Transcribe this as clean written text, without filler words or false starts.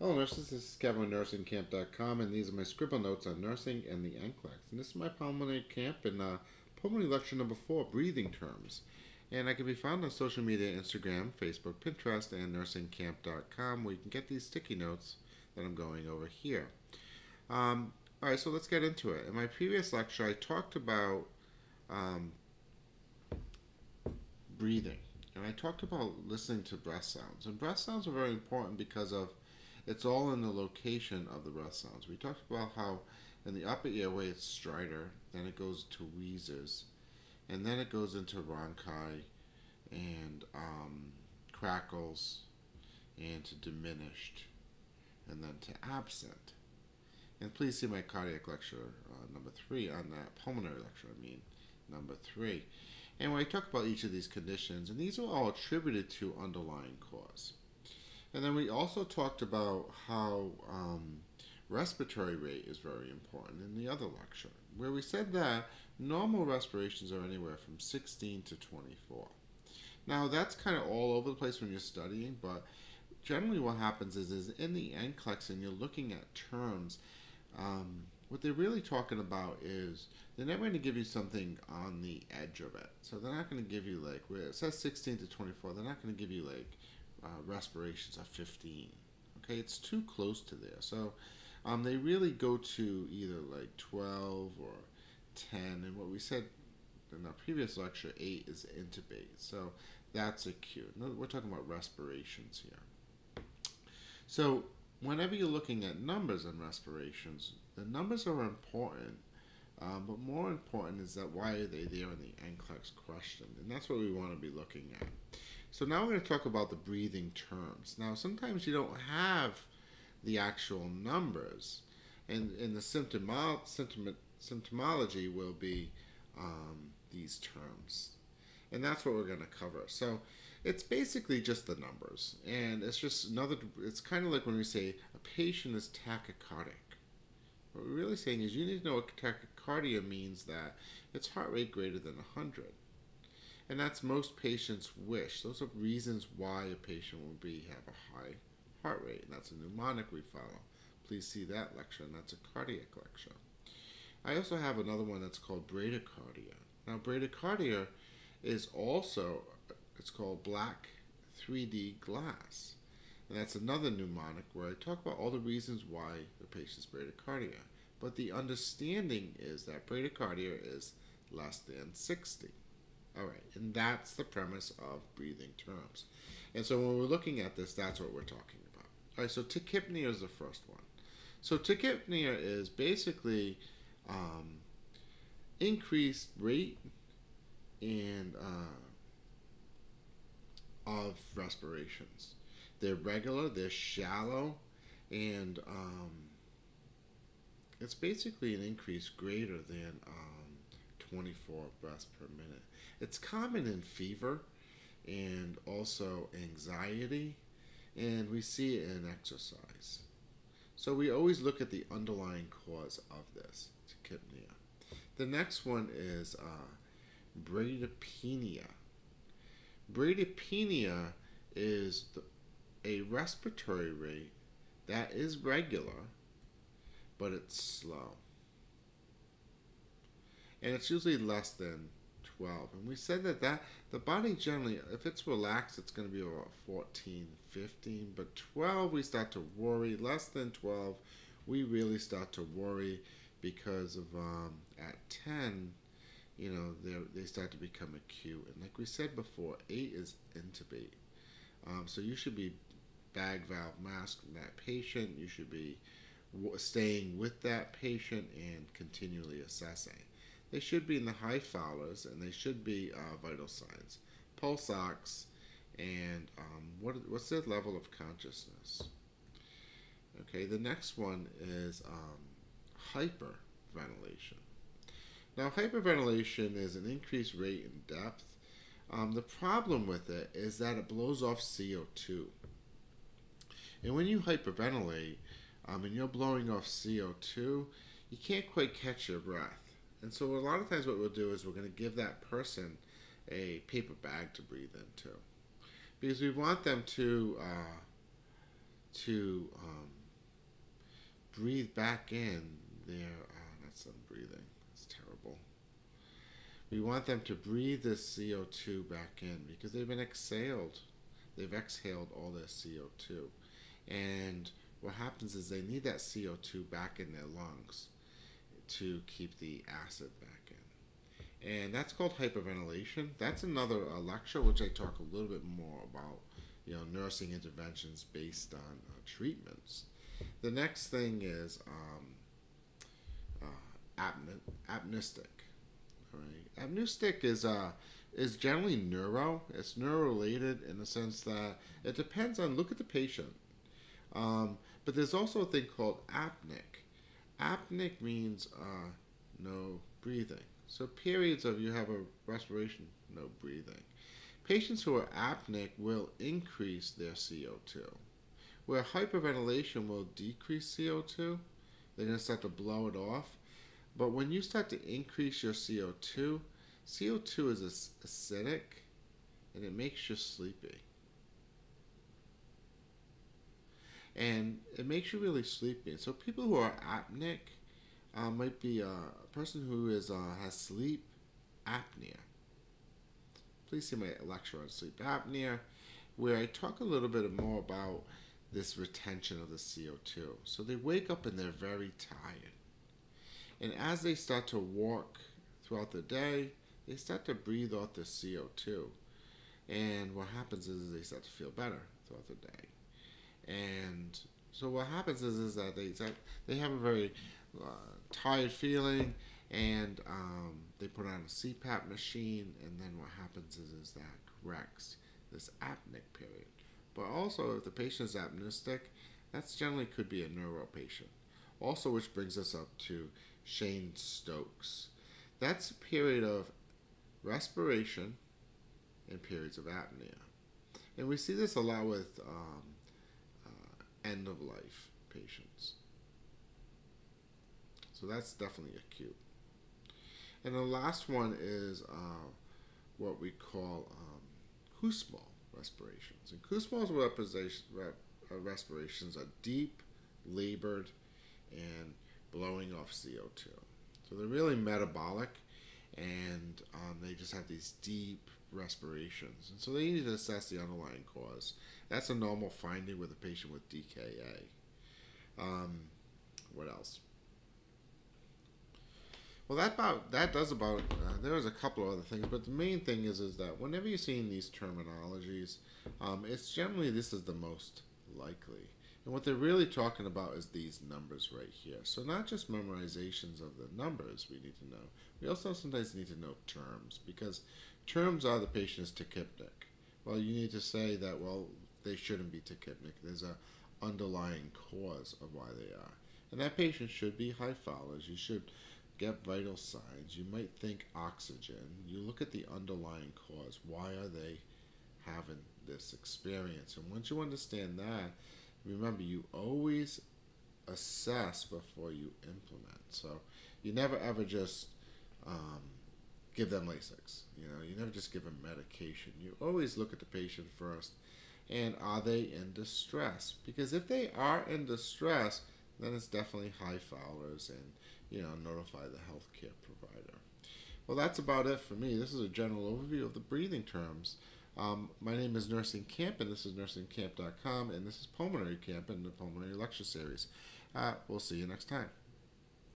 Hello nurses, this is Kevin with NursingKAMP.com, and these are my scribble notes on nursing and the NCLEX. And this is my pulmonary camp and pulmonary lecture number 4, breathing terms. And I can be found on social media, Instagram, Facebook, Pinterest, and NursingKAMP.com, where you can get these sticky notes that I'm going over here. All right, so let's get into it. In my previous lecture, I talked about breathing, and I talked about listening to breath sounds. And breath sounds are very important because of it's all in the location of the breath sounds. We talked about how in the upper airway it's stridor, then it goes to wheezes, and then it goes into Rhonchi and crackles, and to diminished, and then to absent. And please see my cardiac lecture number 3 on that, pulmonary lecture, I mean, number 3. And when I talk about each of these conditions, and these are all attributed to underlying cause. And then we also talked about how respiratory rate is very important in the other lecture, where we said that normal respirations are anywhere from 16 to 24. Now, that's kind of all over the place when you're studying, but generally what happens is in the NCLEX and you're looking at terms, what they're really talking about is they're never going to give you something on the edge of it. So they're not going to give you, like, where it says 16 to 24, they're not going to give you, like, respirations are 15. Okay, it's too close to there. So they really go to either like 12 or 10. And what we said in our previous lecture, 8 is intubate. So that's acute. No, we're talking about respirations here. So whenever you're looking at numbers and respirations, the numbers are important. But more important is that why are they there in the NCLEX question? And that's what we want to be looking at. So now we're going to talk about the breathing terms. Now, sometimes you don't have the actual numbers, and the symptomology will be these terms, and that's what we're going to cover. So it's basically just the numbers, and it's just another. It's kind of like when we say a patient is tachycardic. What we're really saying is you need to know what tachycardia means, that it's heart rate greater than 100. And that's most patients' wish. Those are reasons why a patient will have a high heart rate. And that's a mnemonic we follow. Please see that lecture, and that's a cardiac lecture. I also have another one that's called bradycardia. Now, bradycardia is also, it's called black 3D glass. And that's another mnemonic where I talk about all the reasons why the patient's bradycardia. But the understanding is that bradycardia is less than 60. All right, and that's the premise of breathing terms. And so when we're looking at this, that's what we're talking about. All right, so tachypnea is the first one. So tachypnea is basically increased rate and of respirations. They're regular, they're shallow, and it's basically an increase greater than 24 breaths per minute. It's common in fever and also anxiety, and we see it in exercise. So we always look at the underlying cause of this, tachypnea. The next one is bradypnea. Bradypnea is a respiratory rate that is regular, but it's slow. And it's usually less than 12. And we said that, the body generally, if it's relaxed, it's going to be about 14, 15. But 12, we start to worry. Less than 12, we really start to worry because of at 10, you know, they start to become acute. And like we said before, 8 is intubate. So you should be bag valve masking that patient. You should be staying with that patient and continually assessing. They should be in the high Fowler's, and they should be vital signs, pulse ox, and what's their level of consciousness. Okay, the next one is hyperventilation. Now, hyperventilation is an increased rate in depth. The problem with it is that it blows off CO2. And when you hyperventilate, and you're blowing off CO2, you can't quite catch your breath. And so a lot of times what we'll do is we're going to give that person a paper bag to breathe into, because we want them to breathe back in their, that's some breathing, that's terrible. We want them to breathe this CO2 back in because they've been exhaled. They've exhaled all their CO2. And what happens is they need that CO2 back in their lungs to keep the acid back in. And that's called hyperventilation. That's another lecture which I talk a little bit more about, you know, nursing interventions based on treatments. The next thing is apneustic. All right. Apneustic is generally neuro. It's neuro-related in the sense that it depends on, look at the patient. But there's also a thing called apneic. Apneic means no breathing. So periods of you have a respiration, no breathing. Patients who are apneic will increase their CO2. Where hyperventilation will decrease CO2, they're going to start to blow it off. But when you start to increase your CO2, CO2 is acidic and it makes you sleepy. And it makes you really sleepy. So people who are apneic might be a person who is has sleep apnea. Please see my lecture on sleep apnea, where I talk a little bit more about this retention of the CO2. So they wake up and they're very tired. And as they start to walk throughout the day, they start to breathe out the CO2. And what happens is they start to feel better throughout the day. And so what happens is that they have a very tired feeling, and they put on a CPAP machine, and then what happens is that corrects this apneic period. But also, if the patient is apneustic, that's generally could be a neuro patient. Also, which brings us up to Cheyne-Stokes. That's a period of respiration and periods of apnea. And we see this a lot with end-of-life patients. So that's definitely acute. And the last one is what we call Kussmaul respirations. And Kussmaul's respirations are deep, labored, and blowing off CO2. So they're really metabolic, and they just have these deep respirations. And so they need to assess the underlying cause. That's a normal finding with a patient with DKA. What else? Well, there was a couple of other things, but the main thing is that whenever you're seeing these terminologies, it's generally this is the most likely. And what they're really talking about is these numbers right here. So not just memorizations of the numbers we need to know. We also sometimes need to know terms, because terms are the patient's tachypneic. Well, you need to say that, well, they shouldn't be tachypneic. There's an underlying cause of why they are. And that patient should be hyphology. You should get vital signs. You might think oxygen. You look at the underlying cause. Why are they having this experience? And once you understand that, remember, you always assess before you implement. So you never ever just give them Lasix. You know, you never just give them medication. You always look at the patient first, and are they in distress? Because if they are in distress, then it's definitely high foulers, and you know, notify the healthcare provider. Well, that's about it for me. This is a general overview of the breathing terms. My name is Nursing Camp, and this is NursingKAMP.com, and this is Pulmonary Camp in the Pulmonary Lecture Series. We'll see you next time.